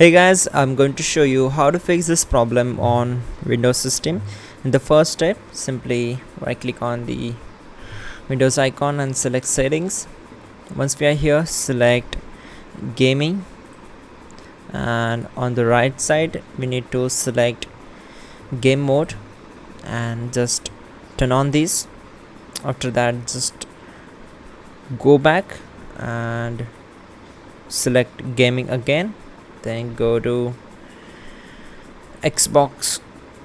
Hey guys, I'm going to show you how to fix this problem on Windows system. In the first step, simply right click on the Windows icon and select settings. Once we are here, select gaming, and on the right side we need to select game mode and just turn on these. After that, just go back and select gaming again, then go to Xbox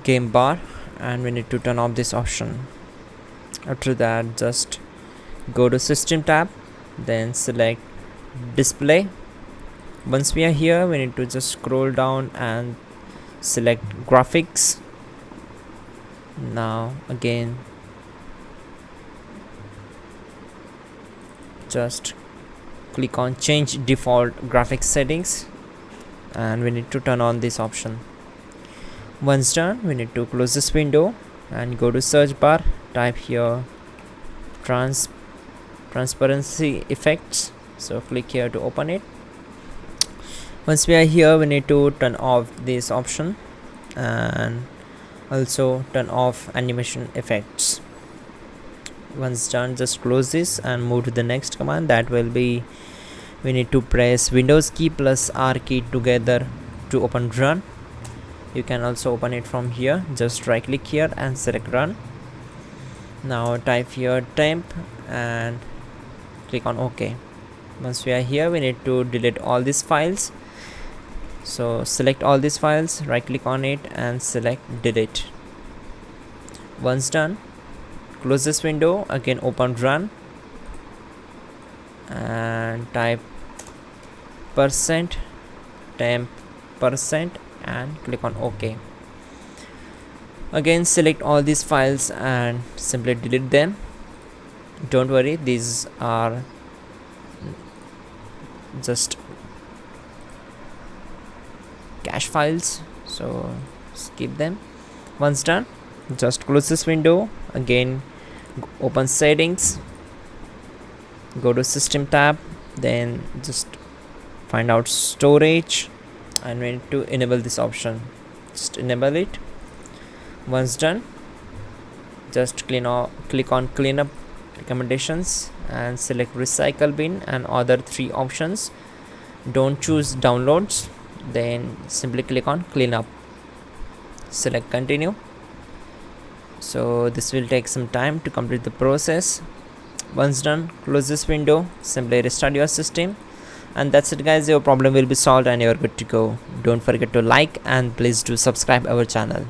game bar and we need to turn off this option. After that, just go to system tab, then select display. Once we are here, we need to just scroll down and select graphics. Now again just click on change default graphics settings and we need to turn on this option. Once done, we need to close this window and go to search bar, type here transparency effects, so click here to open it. Once we are here, we need to turn off this option and also turn off animation effects. Once done, just close this and move to the next command. That will be, we need to press Windows key plus R key together to open run. You can also open it from here. Just right click here and select run. Now type here temp and click on OK. Once we are here, we need to delete all these files, so select all these files, right click on it and select delete. Once done, close this window, again open run and type %temp% and click on OK. Again select all these files and simply delete them. Don't worry, these are just cache files, so skip them. Once done, just close this window, again open settings, go to system tab, then just find out storage and we need to enable this option. Just enable it. Once done, just click on cleanup recommendations and select recycle bin and other three options. Don't choose downloads, then simply click on cleanup, select continue. So this will take some time to complete the process. Once done, close this window, simply restart your system, and that's it guys, your problem will be solved and you're good to go. Don't forget to like and please do subscribe our channel.